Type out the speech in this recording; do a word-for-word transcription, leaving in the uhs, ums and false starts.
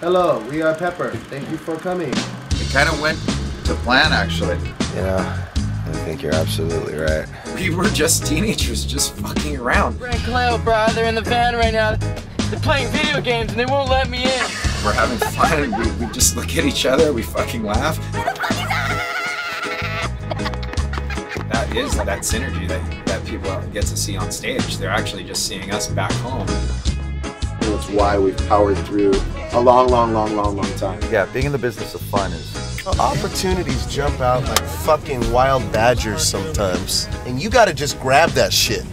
Hello, we are Pepper. Thank you for coming. It kind of went to plan, actually. You know, I think you're absolutely right. We were just teenagers, just fucking around. Brent Cleo, bro, they're in the van right now. They're playing video games and they won't let me in. We're having fun. we, we just look at each other. We fucking laugh. That is that synergy that, that people get to see on stage. They're actually just seeing us back home. That's why we've powered through a long, long, long, long, long time. Yeah, being in the business of fun is... Opportunities jump out like fucking wild badgers sometimes. And you gotta just grab that shit.